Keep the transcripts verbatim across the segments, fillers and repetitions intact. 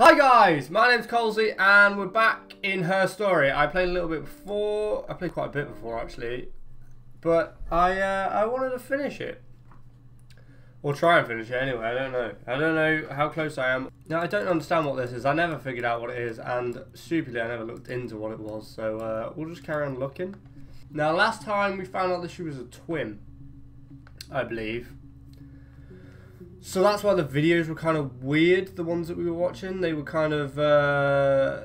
Hi guys, my name's Colsey and we're back in Her Story. I played a little bit before, I played quite a bit before actually, but I uh, I wanted to finish it. Or try and finish it anyway, I don't know. I don't know how close I am. Now I don't understand what this is, I never figured out what it is and stupidly I never looked into what it was, so uh, we'll just carry on looking. Now last time we found out that she was a twin, I believe. So that's why the videos were kind of weird, the ones that we were watching. They were kind of, uh,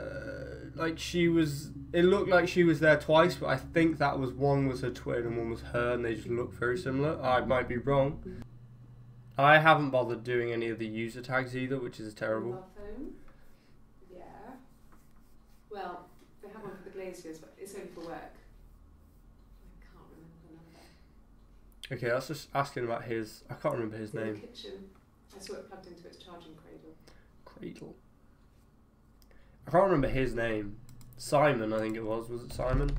like she was, it looked like she was there twice, but I think that was one was her twin and one was her, and they just looked very similar. I might be wrong. I haven't bothered doing any of the user tags either, which is terrible. Yeah. Well, they have one for the glaziers, but it's only for work. I can't remember the number. Okay, I was just asking about his, I can't remember his name. The kitchen. I saw it plugged into its charging cradle. Cradle. I can't remember his name. Simon, I think it was. Was it Simon?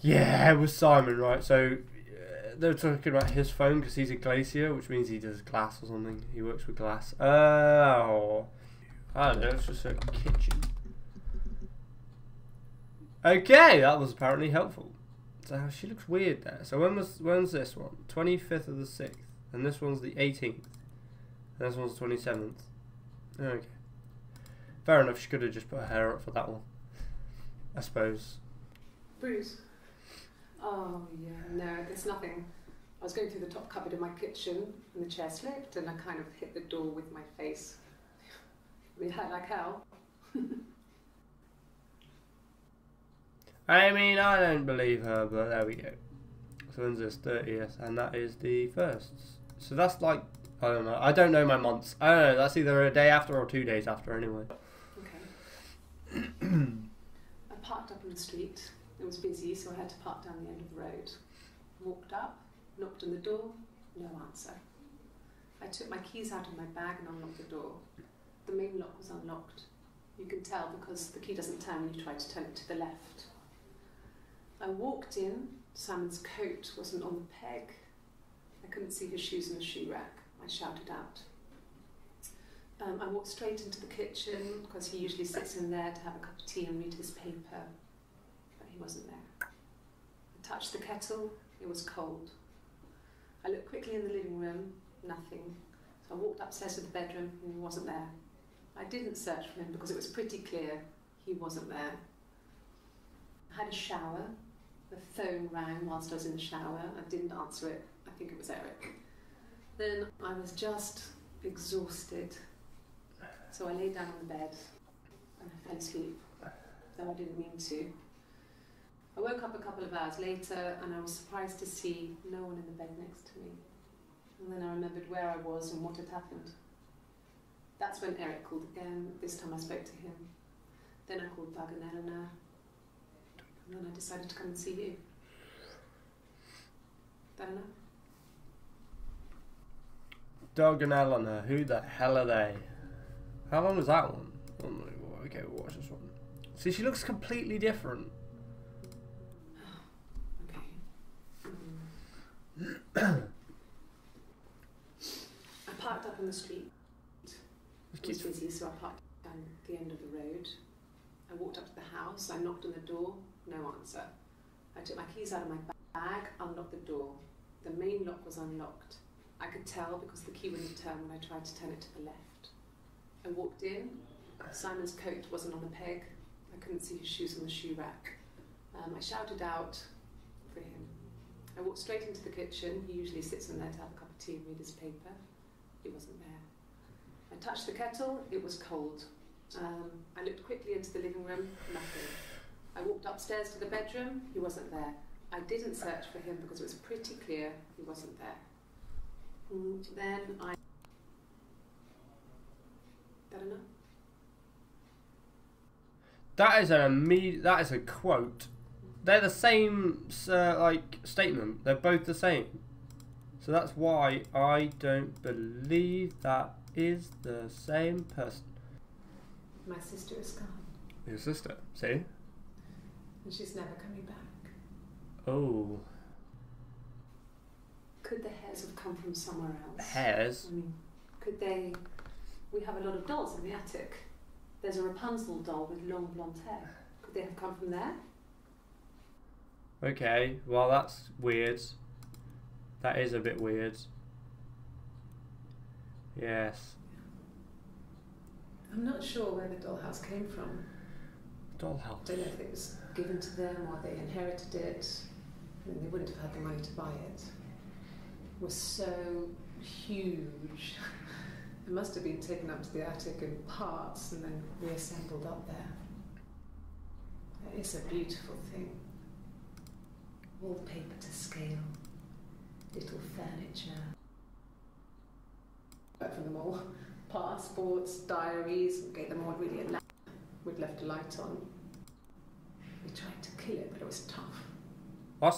Yeah, it was Simon, right. So, uh, they were talking about his phone because he's a glacier, which means he does glass or something. He works with glass. Oh. I don't know, it's just a kitchen. Okay, that was apparently helpful. So she looks weird there. So when was when's this one? twenty-fifth of the sixth, and this one's the eighteenth, and this one's the twenty-seventh. Okay, fair enough. She could have just put her hair up for that one, I suppose. Bruce. Oh yeah, no, there's nothing. I was going through the top cupboard in my kitchen, and the chair slipped, and I kind of hit the door with my face. It hurt like hell. I mean, I don't believe her, but there we go. So when's this? thirtieth, and that is the first. So that's like, I don't know. I don't know my months. I don't know. That's either a day after or two days after, anyway. Okay. I parked up on the street. It was busy, so I had to park down the end of the road. Walked up, knocked on the door. No answer. I took my keys out of my bag and unlocked the door. The main lock was unlocked. You can tell because the key doesn't turn when you try to turn it to the left. I walked in, Simon's coat wasn't on the peg. I couldn't see his shoes in the shoe rack. I shouted out. Um, I walked straight into the kitchen because he usually sits in there to have a cup of tea and read his paper, but he wasn't there. I touched the kettle, it was cold. I looked quickly in the living room, nothing. So I walked upstairs to the bedroom and he wasn't there. I didn't search for him because it was pretty clear he wasn't there. I had a shower. The phone rang whilst I was in the shower. I didn't answer it. I think it was Eric. Then I was just exhausted. So I lay down on the bed and I fell asleep, though I didn't mean to. I woke up a couple of hours later and I was surprised to see no one in the bed next to me. And then I remembered where I was and what had happened. That's when Eric called again. This time I spoke to him. Then I called Baganelina. And then I decided to come and see you. Eleanor? Doug and Eleanor, who the hell are they? How long was that one? Oh, okay, we'll watch this one. See, she looks completely different. Okay. Mm. I parked up on the street. It was busy, so I parked down at the end of the road. I walked up to the house, I knocked on the door, no answer. I took my keys out of my bag, unlocked the door. The main lock was unlocked. I could tell because the key wouldn't turn when I tried to turn it to the left. I walked in, Simon's coat wasn't on the peg. I couldn't see his shoes on the shoe rack. Um, I shouted out for him. I walked straight into the kitchen. He usually sits in there to have a cup of tea and read his paper. He wasn't there. I touched the kettle, it was cold. Um, I looked quickly into the living room, nothing. I walked upstairs to the bedroom, he wasn't there. I didn't search for him because it was pretty clear he wasn't there. And then I... That enough? That is an immediate, that is a quote. They're the same, uh, like, statement. They're both the same. So that's why I don't believe that is the same person. My sister is gone. Your sister? See? And she's never coming back. Oh. Could the hairs have come from somewhere else? The hairs? I mean, could they we have a lot of dolls in the attic. There's a Rapunzel doll with long blonde hair. Could they have come from there? Okay, well that's weird. That is a bit weird. Yes. I'm not sure where the dollhouse came from. Dollhouse? I don't know if it was given to them or they inherited it. I mean, they wouldn't have had the money to buy it. It was so huge. It must have been taken up to the attic in parts and then reassembled up there. That is a beautiful thing. Wallpaper to scale, little furniture. But from them all, passports, diaries, we gave them all really a lamp. We'd left a light on. We tried to kill it, but it was tough. What?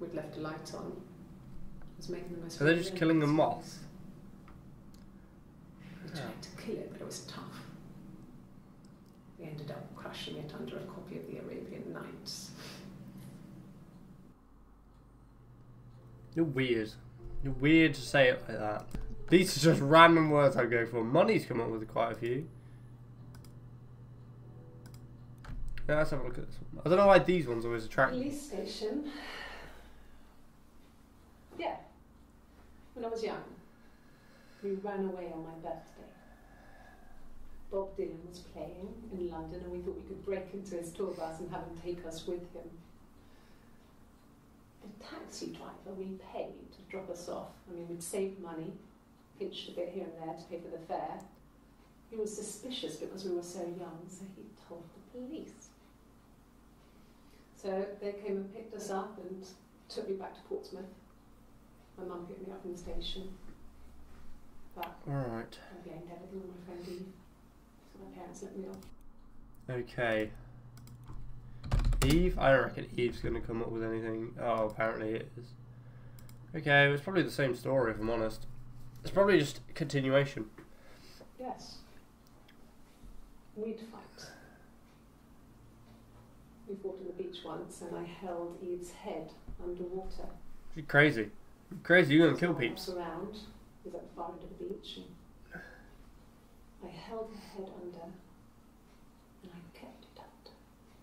We'd left a light on. It was making the most. So they're just killing the moths? We tried yeah. to kill it, but it was tough. We ended up crushing it under a copy of the Arabian Nights. You're weird. You're weird to say it like that. These are just random words I go for. Money's come up with quite a few. Now let's have a look at this one. I don't know why these ones always attract me. Police station. Yeah. When I was young, we ran away on my birthday. Bob Dylan was playing in London and we thought we could break into his tour bus and have him take us with him. The taxi driver we paid to drop us off. I mean, we'd save money, pinched a bit here and there to pay for the fare. He was suspicious because we were so young, so he told the police. So they came and picked us up and took me back to Portsmouth. My mum picked me up in the station. But all right. I blamed everything on my friend Eve, so my parents let me off. Okay. Eve? I don't reckon Eve's going to come up with anything. Oh, apparently it is. Okay, it's probably the same story, if I'm honest. It's probably just a continuation. Yes. We'd fight. We fought on the beach once, and I held Eve's head underwater. You're crazy. You're crazy, you're going to kill peeps. I was around. It was at the far end of the beach. And I held her head under, and I kept it under.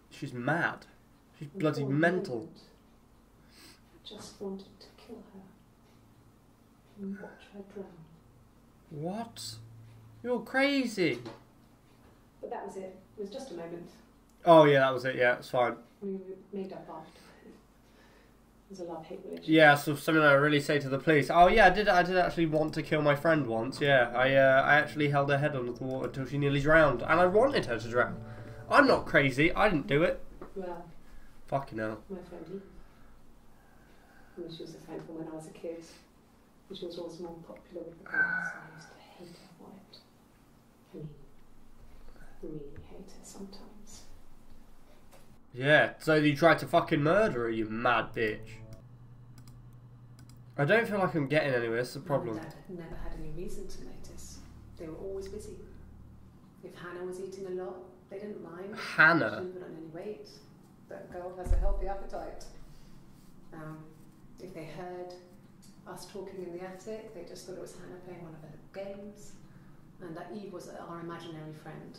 She's mad. She's and bloody mental. I just wanted to kill her. And watch her drown. What? You're crazy. But that was it. It was just a moment. Oh yeah, that was it. Yeah, it's fine. We made up after. It was a love-hate relationship. Yeah, so something I really say to the police. Oh yeah, I did. I did actually want to kill my friend once. Yeah, I uh, I actually held her head under the water until she nearly drowned, and I wanted her to drown. I'm not crazy. I didn't do it. Well. Fucking hell. My friendie. I mean, she was a friend from when I was a kid. She was always more popular with the girls, and I used to hate her for it. I mean, really hate her sometimes. Yeah, so you tried to fucking murder her, you mad bitch. I don't feel like I'm getting anywhere, that's the problem. Mum and Dad had never had any reason to notice. They were always busy. If Hannah was eating a lot, they didn't mind. Hannah? She wasn't on any weight. That girl has a healthy appetite. Um, if they heard us talking in the attic, they just thought it was Hannah playing one of her games, and that Eve was our imaginary friend.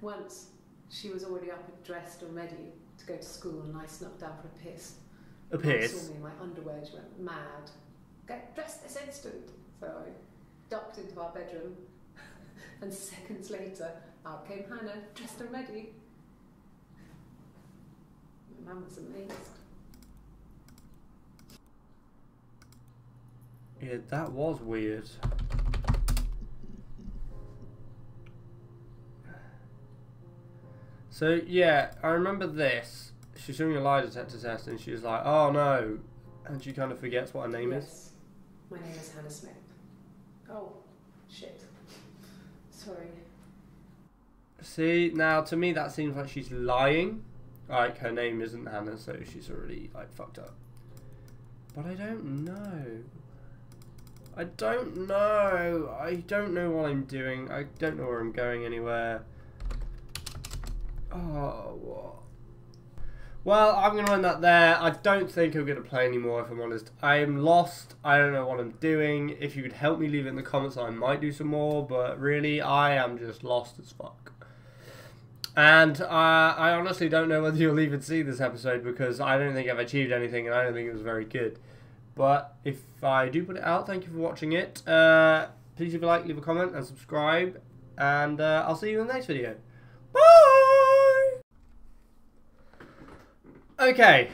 Once, she was already up and dressed and ready to go to school, and I snuck down for a piss. A piss? She saw me in my underwear, she went mad. Get dressed this instant! So I ducked into our bedroom, and seconds later, out came Hannah, dressed and ready. My mum was amazed. Yeah, that was weird. So, yeah, I remember this. She's doing a lie detector test and she's like, oh no. And she kind of forgets what her name yes. is. My name is Hannah Smith. Oh, shit. Sorry. See, now to me that seems like she's lying. Like, her name isn't Hannah, so she's already, like, fucked up. But I don't know. I don't know. I don't know what I'm doing. I don't know where I'm going anywhere. Oh, what? Well, I'm going to end that there. I don't think I'm going to play anymore, if I'm honest. I am lost. I don't know what I'm doing. If you could help me, leave it in the comments. I might do some more, but really, I am just lost as fuck. And uh, I honestly don't know whether you'll even see this episode, because I don't think I've achieved anything, and I don't think it was very good. But if I do put it out, thank you for watching it. Uh, please leave a like, leave a comment, and subscribe. And uh, I'll see you in the next video. Okay,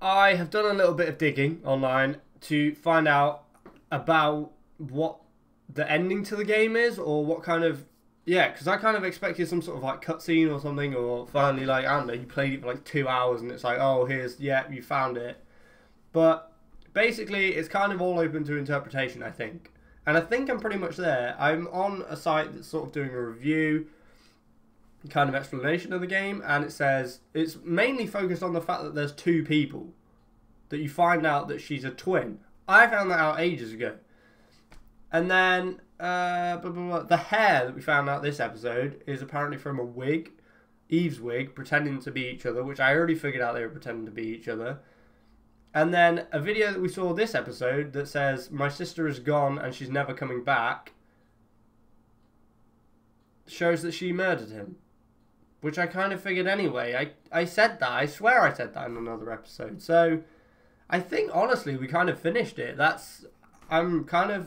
I have done a little bit of digging online to find out about what the ending to the game is, or what kind of, yeah, because I kind of expected some sort of like cutscene or something, or finally, like, I don't know, you played it for like two hours and it's like, oh, here's, yeah, you found it. But basically, it's kind of all open to interpretation, I think. And I think I'm pretty much there. I'm on a site that's sort of doing a review, kind of explanation of the game, and it says it's mainly focused on the fact that there's two people, that you find out that she's a twin. I found that out ages ago. And then uh, blah, blah, blah. The hair that we found out this episode is apparently from a wig, Eve's wig, pretending to be each other, which I already figured out they were pretending to be each other. And then a video that we saw this episode that says my sister is gone and she's never coming back shows that she murdered him. Which I kind of figured anyway. I, I said that. I swear I said that in another episode. So, I think, honestly, we kind of finished it. That's... I'm kind of...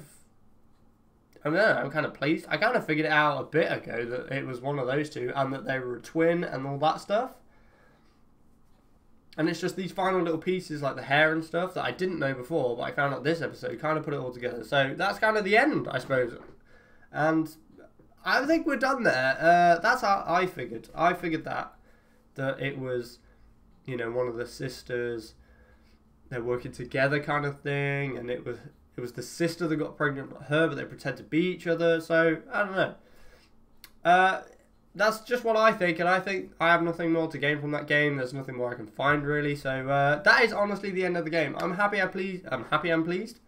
I don't know. I'm kind of pleased. I kind of figured it out a bit ago that it was one of those two. And that they were a twin and all that stuff. And it's just these final little pieces, like the hair and stuff, that I didn't know before. But I found out this episode. Kind of put it all together. So, that's kind of the end, I suppose. And... I think we're done there. Uh, that's how I figured. I figured that that it was, you know, one of the sisters. They're working together, kind of thing, and it was it was the sister that got pregnant, not her, but they pretend to be each other. So I don't know. Uh, that's just what I think, and I think I have nothing more to gain from that game. There's nothing more I can find really. So uh, that is honestly the end of the game. I'm happy. I pleased. I'm happy. I'm pleased.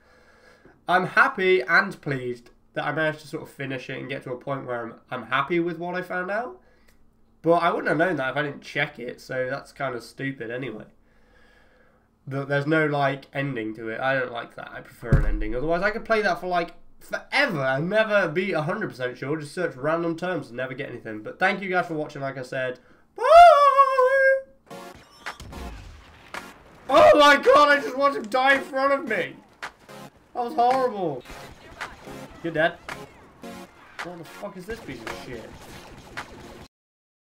I'm happy and pleased that I managed to sort of finish it and get to a point where I'm, I'm happy with what I found out. But I wouldn't have known that if I didn't check it, so that's kind of stupid anyway. But there's no, like, ending to it. I don't like that. I prefer an ending. Otherwise, I could play that for, like, forever and never be one hundred percent sure. Just search random terms and never get anything. But thank you guys for watching, like I said. Bye! Oh my god, I just watched him die in front of me! That was horrible. Good, Dad. What the fuck is this piece of shit?